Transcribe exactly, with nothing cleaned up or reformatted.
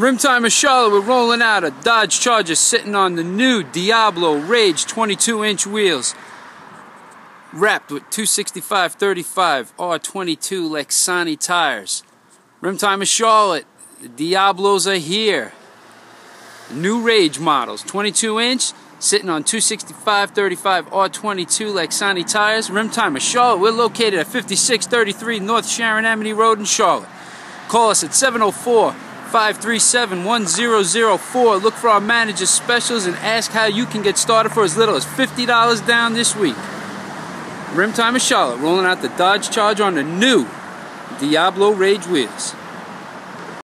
RimTyme and Charlotte, we're rolling out a Dodge Charger sitting on the new Diablo Rage twenty-two inch wheels, wrapped with two sixty-five thirty-five R twenty-two Lexani tires. RimTyme and Charlotte, the Diablos are here. The new Rage models, twenty-two inch, sitting on two sixty-five thirty-five R twenty-two Lexani tires. RimTyme and Charlotte, we're located at fifty-six thirty-three North Sharon Amity Road in Charlotte. Call us at seven oh four, five three seven, one zero zero four. Look for our manager specials and ask how you can get started for as little as fifty dollars down this week. RimTyme and Charlotte rolling out the Dodge Charger on the new Diablo Rage wheels.